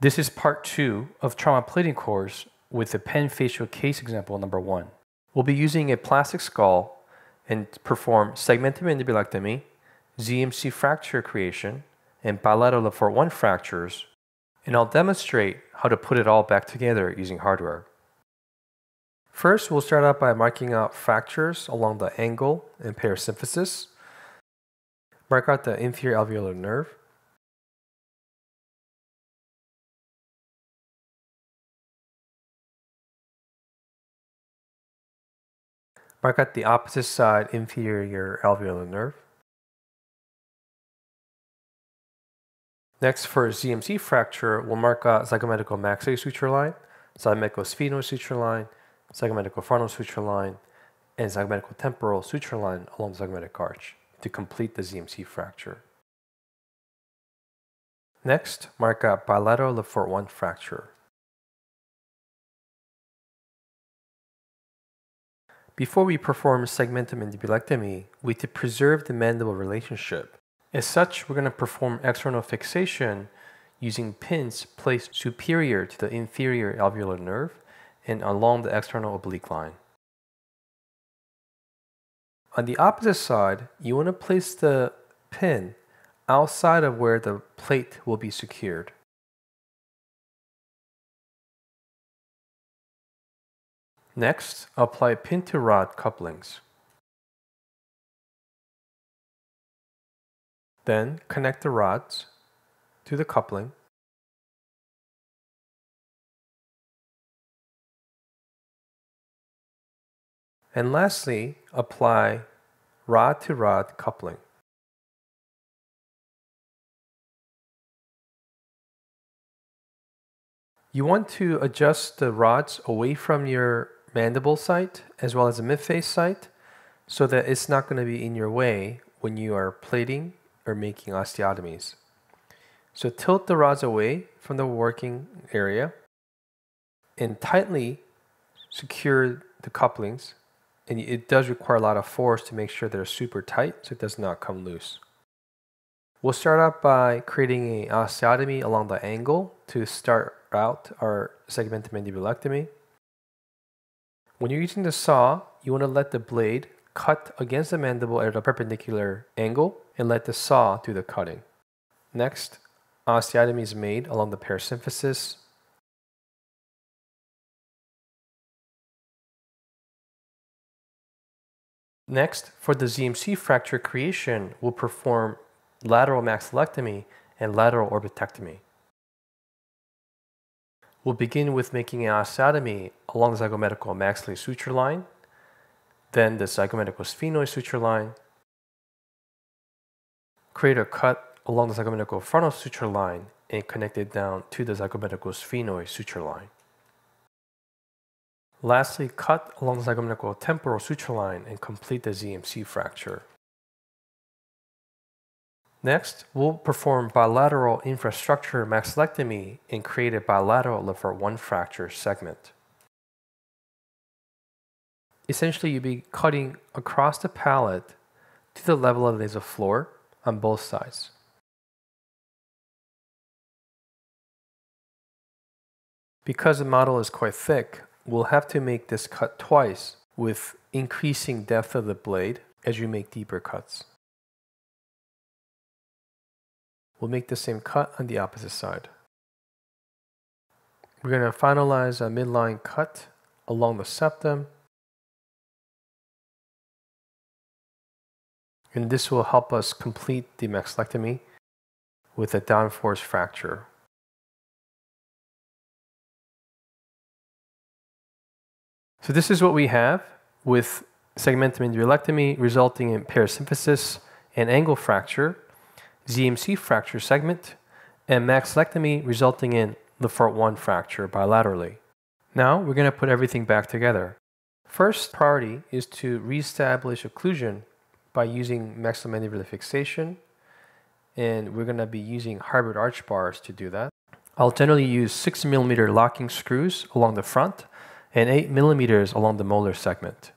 This is part two of trauma plating course with the panfacial case example number 1. We'll be using a plastic skull and perform segmented mandibulectomy, ZMC fracture creation, and bilateral Le Fort 1 fractures, and I'll demonstrate how to put it all back together using hardware. First, we'll start out by marking out fractures along the angle and parasymphysis. Mark out the inferior alveolar nerve. Mark out the opposite side, inferior alveolar nerve. Next, for a ZMC fracture, we'll mark out zygomaticomaxillary suture line, zygomaticosphenoid suture line, zygomatic frontal suture line, and zygomatic temporal suture line along the zygomatic arch to complete the ZMC fracture. Next, mark out bilateral Le Fort 1 fracture. Before we perform segmented mandibulectomy, we need to preserve the mandible relationship. As such, we're going to perform external fixation using pins placed superior to the inferior alveolar nerve and along the external oblique line. On the opposite side, you want to place the pin outside of where the plate will be secured. Next, apply pin to rod couplings. Then connect the rods to the coupling. And lastly, apply rod to rod coupling. You want to adjust the rods away from your mandible site as well as the midface site so that it's not going to be in your way when you are plating or making osteotomies. So tilt the rods away from the working area and tightly secure the couplings, and it does require a lot of force to make sure they're super tight so it does not come loose. We'll start out by creating an osteotomy along the angle to start out our segmented mandibulectomy. When you're using the saw, you want to let the blade cut against the mandible at a perpendicular angle and let the saw do the cutting. Next, osteotomy is made along the parasymphysis. Next, for the ZMC fracture creation, we'll perform lateral maxillectomy and lateral orbitectomy. We'll begin with making an osteotomy along the zygomaticomaxillary suture line, then the zygomaticosphenoid suture line. Create a cut along the zygomaticofrontal suture line and connect it down to the zygomaticosphenoid suture line. Lastly, cut along the zygomaticotemporal suture line and complete the ZMC fracture. Next, we'll perform bilateral infraorbital maxillectomy and create a bilateral Le Fort 1 fracture segment. Essentially, you'll be cutting across the palate to the level of the nasal floor on both sides. Because the model is quite thick, we'll have to make this cut twice with increasing depth of the blade as you make deeper cuts. We'll make the same cut on the opposite side. We're going to finalize a midline cut along the septum, and this will help us complete the maxillectomy with a downforce fracture. So this is what we have with segmented mandibulectomy resulting in parasymphysis and angle fracture, ZMC fracture segment, and maxillectomy resulting in Le Fort 1 fracture bilaterally. Now we're going to put everything back together. First priority is to reestablish occlusion by using maxillomandibular fixation, and we're going to be using hybrid arch bars to do that. I'll generally use 6mm locking screws along the front and 8mm along the molar segment.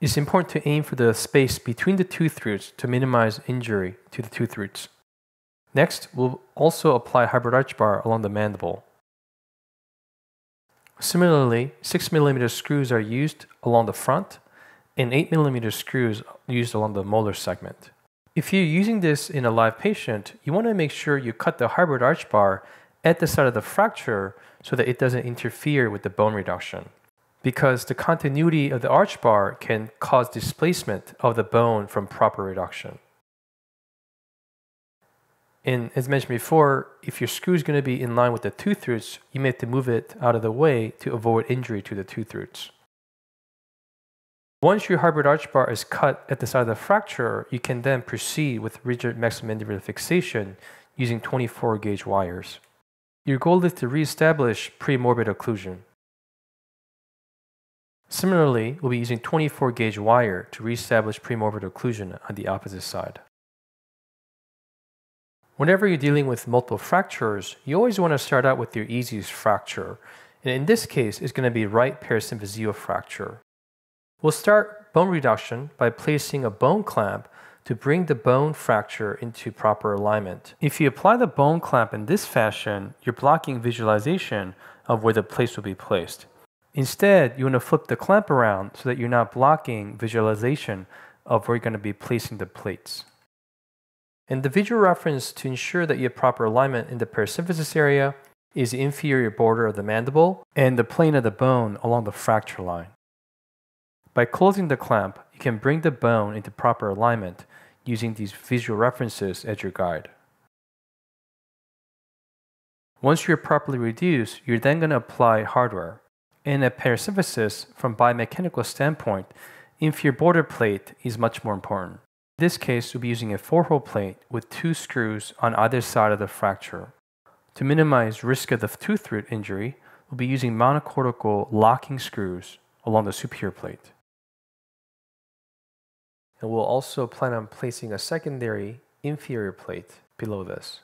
It's important to aim for the space between the tooth roots to minimize injury to the tooth roots. Next, we'll also apply hybrid arch bar along the mandible. Similarly, 6 mm screws are used along the front and 8 mm screws used along the molar segment. If you're using this in a live patient, you want to make sure you cut the hybrid arch bar at the site of the fracture so that it doesn't interfere with the bone reduction, because the continuity of the arch bar can cause displacement of the bone from proper reduction. And as mentioned before, if your screw is going to be in line with the tooth roots, you may have to move it out of the way to avoid injury to the tooth roots. Once your hybrid arch bar is cut at the side of the fracture, you can then proceed with rigid maxillomandibular fixation using 24-gauge wires. Your goal is to reestablish premorbid occlusion. Similarly, we'll be using 24-gauge wire to reestablish premorbid occlusion on the opposite side. Whenever you're dealing with multiple fractures, you always want to start out with your easiest fracture, and in this case, it's going to be right parasymphysial fracture. We'll start bone reduction by placing a bone clamp to bring the bone fracture into proper alignment. If you apply the bone clamp in this fashion, you're blocking visualization of where the place will be placed. Instead, you want to flip the clamp around so that you're not blocking visualization of where you're going to be placing the plates. And the visual reference to ensure that you have proper alignment in the parasymphysis area is the inferior border of the mandible and the plane of the bone along the fracture line. By closing the clamp, you can bring the bone into proper alignment using these visual references as your guide. Once you're properly reduced, you're then going to apply hardware. In a parasymphysis, from biomechanical standpoint, inferior border plate is much more important. In this case, we'll be using a 4-hole plate with 2 screws on either side of the fracture. To minimize risk of the tooth root injury, we'll be using monocortical locking screws along the superior plate. And we'll also plan on placing a secondary inferior plate below this.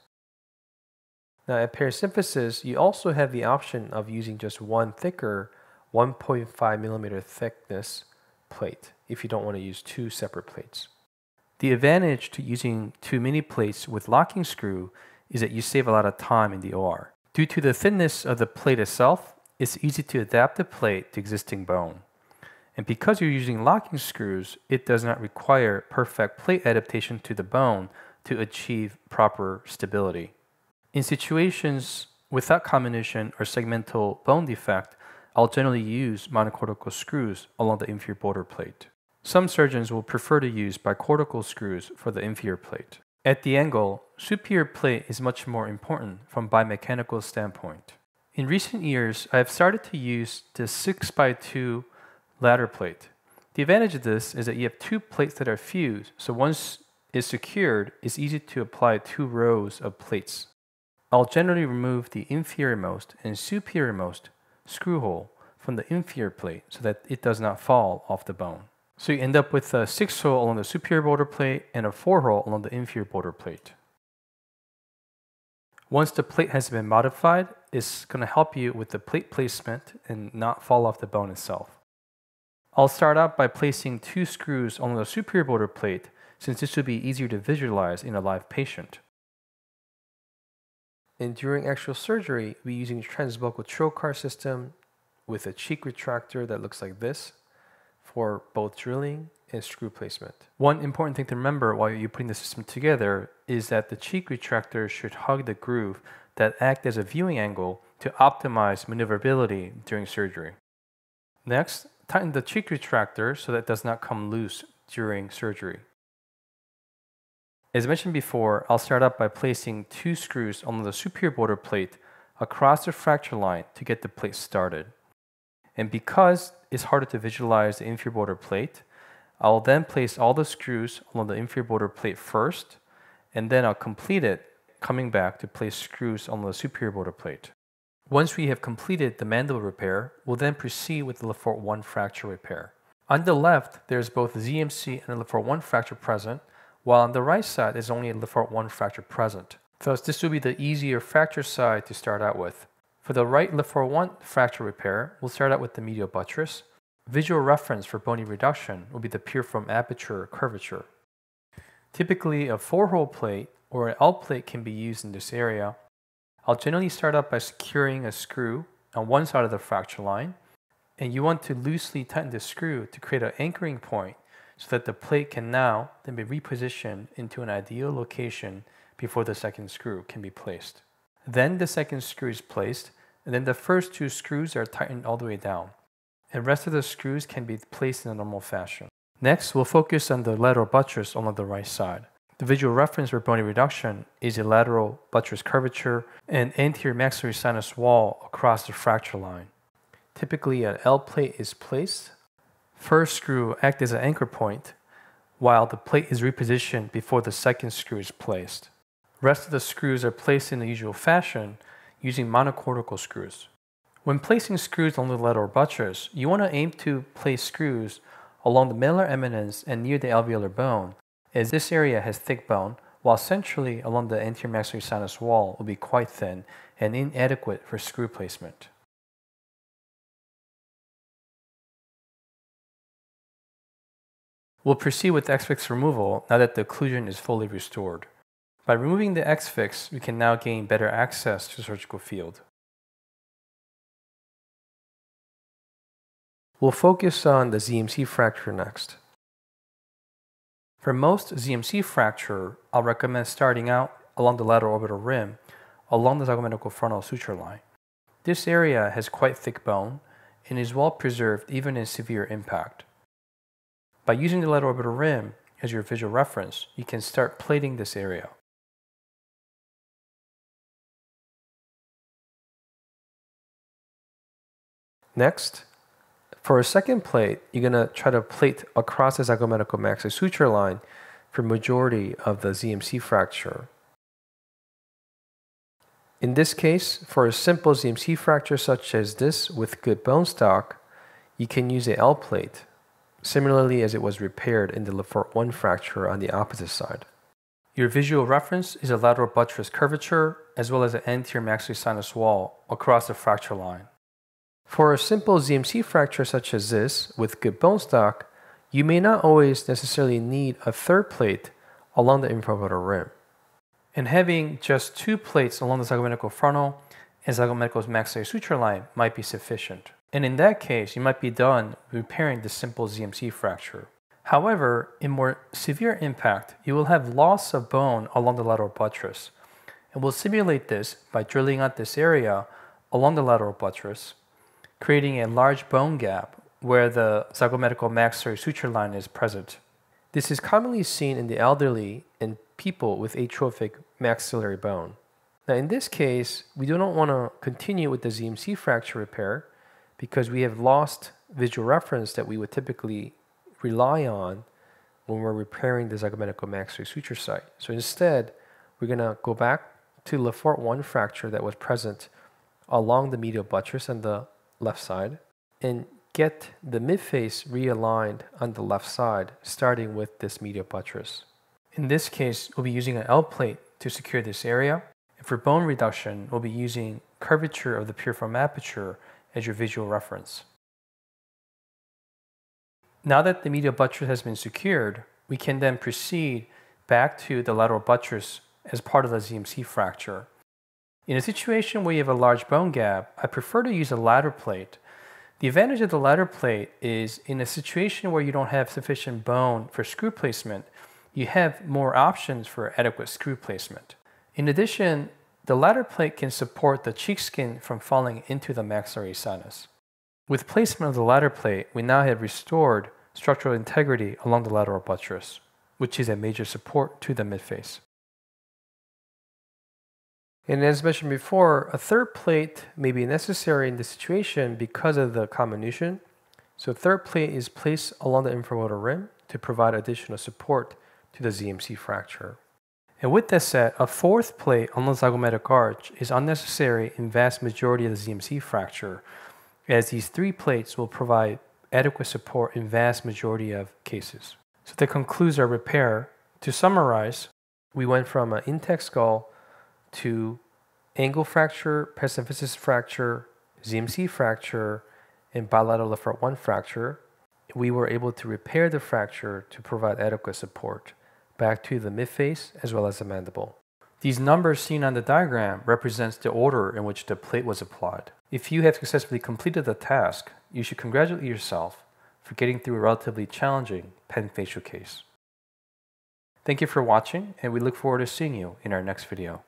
Now at parasymphysis, you also have the option of using just one thicker 1.5 mm thickness plate if you don't want to use 2 separate plates. The advantage to using 2 mini plates with locking screw is that you save a lot of time in the OR. Due to the thinness of the plate itself, it's easy to adapt the plate to existing bone. And because you're using locking screws, it does not require perfect plate adaptation to the bone to achieve proper stability. In situations without comminution or segmental bone defect, I'll generally use monocortical screws along the inferior border plate. Some surgeons will prefer to use bicortical screws for the inferior plate. At the angle, superior plate is much more important from biomechanical standpoint. In recent years, I have started to use the 6x2 ladder plate. The advantage of this is that you have 2 plates that are fused, so once it's secured, it's easy to apply 2 rows of plates. I'll generally remove the inferiormost and superiormost screw hole from the inferior plate so that it does not fall off the bone. So you end up with a 6-hole along the superior border plate and a 4-hole along the inferior border plate. Once the plate has been modified, it's going to help you with the plate placement and not fall off the bone itself. I'll start out by placing 2 screws along the superior border plate, since this would be easier to visualize in a live patient. And during actual surgery, we're using transbuccal trocar system with a cheek retractor that looks like this for both drilling and screw placement. One important thing to remember while you're putting the system together is that the cheek retractor should hug the groove that acts as a viewing angle to optimize maneuverability during surgery. Next, tighten the cheek retractor so that it does not come loose during surgery. As mentioned before, I'll start out by placing 2 screws on the superior border plate across the fracture line to get the plate started. And because it's harder to visualize the inferior border plate, I'll then place all the screws along the inferior border plate first, and then I'll complete it, coming back to place screws on the superior border plate. Once we have completed the mandible repair, we'll then proceed with the Le Fort 1 fracture repair. On the left, there's both ZMC and a Le Fort 1 fracture present, while on the right side is only a Le Fort 1 fracture present. Thus, this will be the easier fracture side to start out with. For the right Le Fort 1 fracture repair, we'll start out with the medial buttress. Visual reference for bony reduction will be the piriform aperture curvature. Typically, a 4-hole plate or an L plate can be used in this area. I'll generally start up by securing a screw on one side of the fracture line, and you want to loosely tighten the screw to create an anchoring point so that the plate can now then be repositioned into an ideal location before the second screw can be placed. Then the second screw is placed, and then the first two screws are tightened all the way down, and the rest of the screws can be placed in a normal fashion. Next, we'll focus on the lateral buttress on the right side. The visual reference for bony reduction is a lateral buttress curvature and anterior maxillary sinus wall across the fracture line. Typically, an L plate is placed. First screw acts as an anchor point, while the plate is repositioned before the second screw is placed. Rest of the screws are placed in the usual fashion using monocortical screws. When placing screws on the lateral buttress, you want to aim to place screws along the malar eminence and near the alveolar bone, as this area has thick bone, while centrally along the anterior maxillary sinus wall will be quite thin and inadequate for screw placement. We'll proceed with Ex Fix removal now that the occlusion is fully restored. By removing the Ex Fix, we can now gain better access to the surgical field. We'll focus on the ZMC fracture next. For most ZMC fracture, I'll recommend starting out along the lateral orbital rim, along the zygomaticofrontal suture line. This area has quite thick bone and is well preserved even in severe impact. By using the lateral orbital rim as your visual reference, you can start plating this area. Next, for a second plate, you're going to try to plate across the zygomaticomaxillary suture line for majority of the ZMC fracture. In this case, for a simple ZMC fracture such as this with good bone stock, you can use an L plate, similarly as it was repaired in the Le Fort 1 fracture on the opposite side. Your visual reference is a lateral buttress curvature as well as an anterior maxillary sinus wall across the fracture line. For a simple ZMC fracture such as this with good bone stock, you may not always necessarily need a third plate along the infraorbital rim. And having just two plates along the zygomaticofrontal and zygomaticosmaxillary suture line might be sufficient. And in that case, you might be done repairing the simple ZMC fracture. However, in more severe impact, you will have loss of bone along the lateral buttress. And we'll simulate this by drilling out this area along the lateral buttress, creating a large bone gap where the zygomaticalmaxillary suture line is present. This is commonly seen in the elderly and people with atrophic maxillary bone. Now in this case, we do not want to continue with the ZMC fracture repair, because we have lost visual reference that we would typically rely on when we're repairing the zygomaticalmaxillary suture site. So instead, we're going to go back to Le Fort 1 fracture that was present along the medial buttress on the left side and get the midface realigned on the left side, starting with this medial buttress. In this case, we'll be using an L plate to secure this area. And for bone reduction, we'll be using curvature of the piriform aperture as your visual reference. Now that the medial buttress has been secured, we can then proceed back to the lateral buttress as part of the ZMC fracture. In a situation where you have a large bone gap, I prefer to use a ladder plate. The advantage of the ladder plate is in a situation where you don't have sufficient bone for screw placement, you have more options for adequate screw placement. In addition, the ladder plate can support the cheek skin from falling into the maxillary sinus. With placement of the ladder plate, we now have restored structural integrity along the lateral buttress, which is a major support to the midface. And as mentioned before, a third plate may be necessary in this situation because of the comminution. So third plate is placed along the infraorbital rim to provide additional support to the ZMC fracture. And with that said, a fourth plate on the zygomatic arch is unnecessary in vast majority of the ZMC fracture, as these three plates will provide adequate support in vast majority of cases. So that concludes our repair. To summarize, we went from an intact skull to angle fracture, parasymphysis fracture, ZMC fracture, and bilateral Le Fort 1 fracture. We were able to repair the fracture to provide adequate support back to the midface as well as the mandible. These numbers seen on the diagram represents the order in which the plate was applied. If you have successfully completed the task, you should congratulate yourself for getting through a relatively challenging panfacial case. Thank you for watching, and we look forward to seeing you in our next video.